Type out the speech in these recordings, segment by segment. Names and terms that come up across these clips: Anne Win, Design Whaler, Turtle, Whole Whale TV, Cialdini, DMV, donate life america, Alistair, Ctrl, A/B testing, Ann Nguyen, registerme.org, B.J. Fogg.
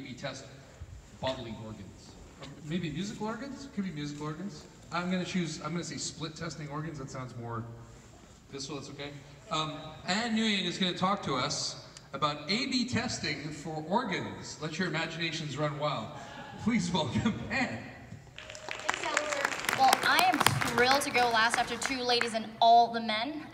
be tested. Bodily organs. Maybe musical organs? Could be musical organs. I'm gonna say split testing organs. That sounds more visceral, that's okay. Ann Nguyen is gonna talk to us about A/B testing for organs. Let your imaginations run wild. Please welcome Ann. Well, I am thrilled to go last after two ladies and all the men.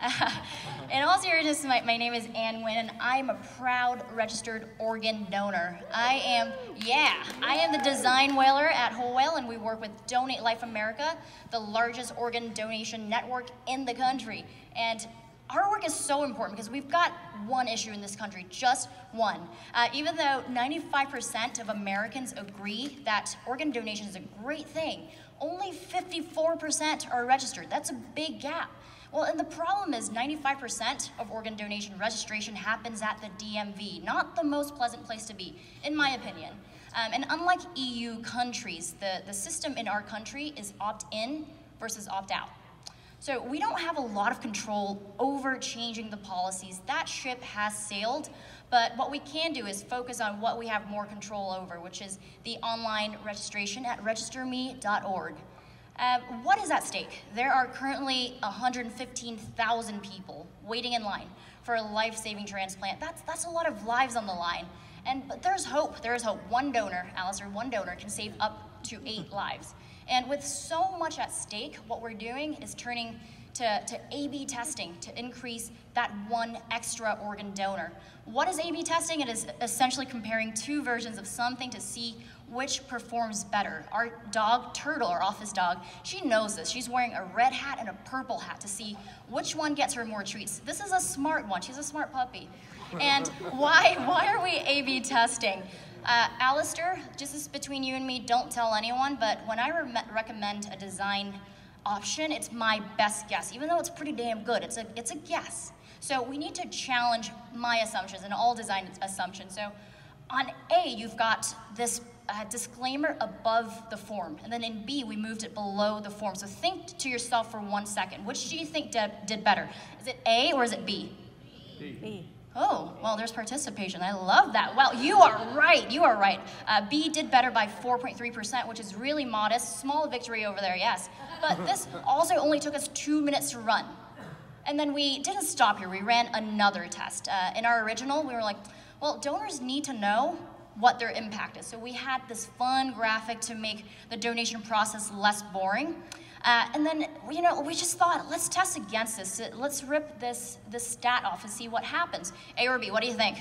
In all seriousness, my name is Anne Win, and I am a proud registered organ donor. I am the design whaler at Whole Whale, and we work with Donate Life America, the largest organ donation network in the country. And our work is so important because we've got one issue in this country, just one. Even though 95% of Americans agree that organ donation is a great thing, only 54% are registered. That's a big gap. Well, and the problem is 95% of organ donation registration happens at the DMV, not the most pleasant place to be, in my opinion. And unlike EU countries, the system in our country is opt-in versus opt-out. So we don't have a lot of control over changing the policies. That ship has sailed, but what we can do is focus on what we have more control over, which is the online registration at registerme.org. What is at stake? There are currently 115,000 people waiting in line for a life-saving transplant. That's a lot of lives on the line. But there's hope, One donor, Alistair, one donor can save up to 8 lives. And with so much at stake, what we're doing is turning to A/B testing to increase that one extra organ donor. What is A/B testing? It is essentially comparing two versions of something to see which performs better. Our dog, Turtle, our office dog, she knows this. She's wearing a red hat and a purple hat to see which one gets her more treats. This is a smart one. She's a smart puppy. And why are we A/B testing? Alistair, just this between you and me, don't tell anyone, but when I recommend a design option, it's my best guess. Even though it's pretty damn good, it's a guess. So we need to challenge my assumptions and all design assumptions. So on A, you've got this disclaimer above the form, and then in B, we moved it below the form. So think to yourself for 1 second, which do you think did better? Is it A or is it B? B. B. Oh, well, there's participation. I love that. Well, you are right. You are right. B did better by 4.3%, which is really modest. Small victory over there, yes. But this also only took us 2 minutes to run. And then we didn't stop here. We ran another test. In our original, we were like, well, donors need to know what their impact is. So we had this fun graphic to make the donation process less boring. And then, you know, we just thought, let's test against this. Let's rip this stat off and see what happens. A or B, what do you think?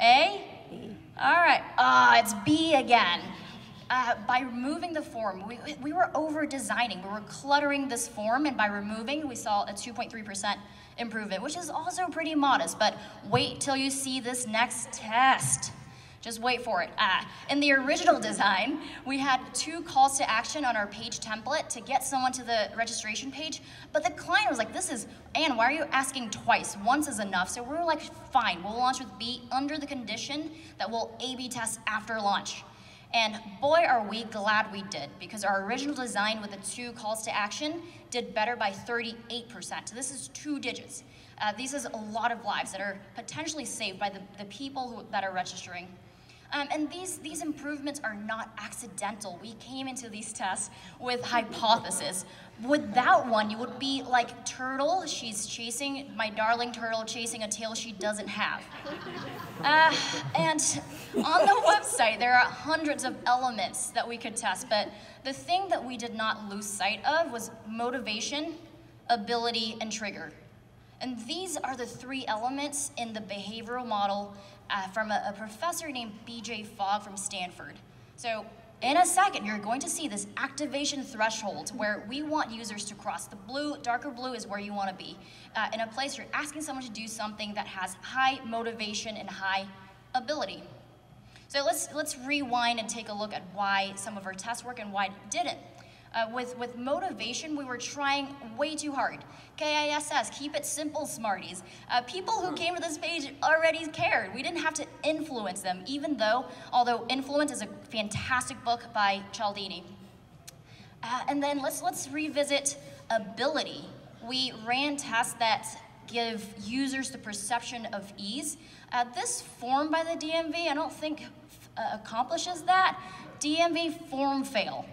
A? B. All right. It's B again. By removing the form, we were over-designing. We were cluttering this form, and by removing, we saw a 2.3% improvement, which is also pretty modest. But wait till you see this next test. Just wait for it. In the original design, we had 2 calls to action on our page template to get someone to the registration page, but the client was like, this is, Anne, why are you asking twice? Once is enough. So we were like, fine, we'll launch with B under the condition that we'll A/B test after launch. And boy, are we glad we did, because our original design with the 2 calls to action did better by 38%. So this is 2 digits. This is a lot of lives that are potentially saved by the people that are registering. And these improvements are not accidental. We came into these tests with hypotheses. Without one, you would be like Turtle. She's chasing, my darling Turtle, chasing a tail she doesn't have. And on the website, there are hundreds of elements that we could test, but the thing that we did not lose sight of was motivation, ability, and trigger. And these are the 3 elements in the behavioral model from a professor named B.J. Fogg from Stanford. So in a second, you're going to see this activation threshold where we want users to cross. The blue, darker blue is where you want to be, in a place you're asking someone to do something that has high motivation and high ability. So let's rewind and take a look at why some of our tests work and why it didn't. With motivation, we were trying way too hard. KISS, keep it simple, smarties. People who came to this page already cared. We didn't have to influence them, although Influence is a fantastic book by Cialdini. And then let's revisit ability. We ran tests that give users the perception of ease. This form by the DMV, I don't think accomplishes that. DMV form fail.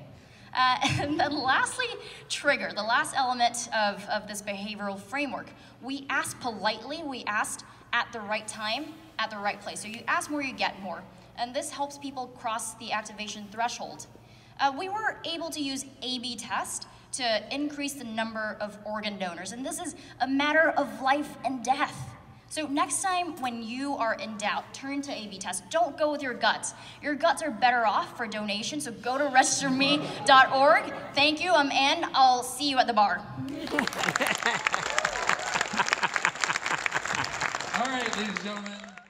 And then lastly, trigger, the last element of this behavioral framework. We asked politely, we asked at the right time, at the right place. So you ask more, you get more. And this helps people cross the activation threshold. We were able to use A/B test to increase the number of organ donors. And this is a matter of life and death. So next time when you are in doubt, turn to A/B test. Don't go with your guts. Your guts are better off for donation, so go to registerme.org. Thank you, I'm Ann. I'll see you at the bar. All right, ladies and gentlemen.